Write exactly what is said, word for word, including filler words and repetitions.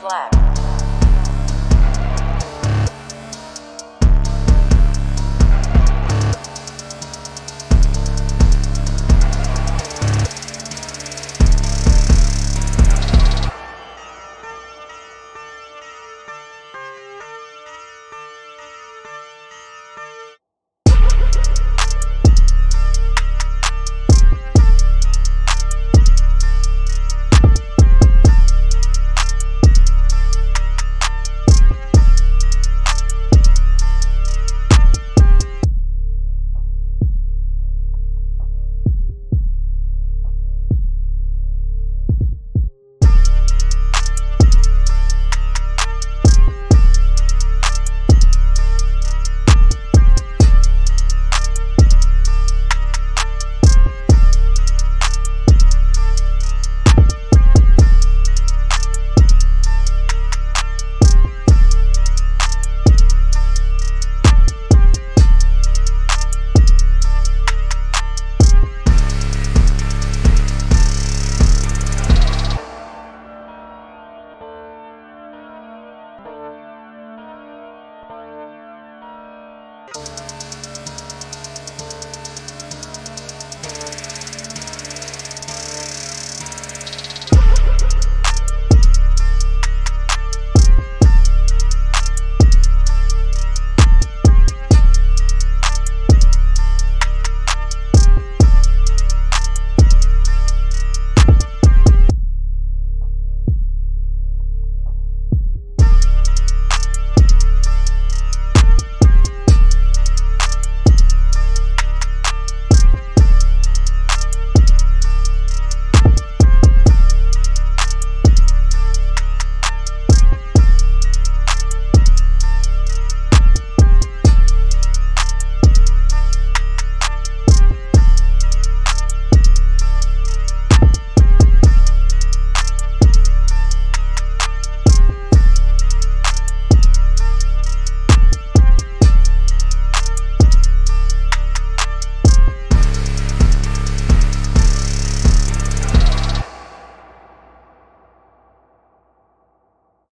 Blaque.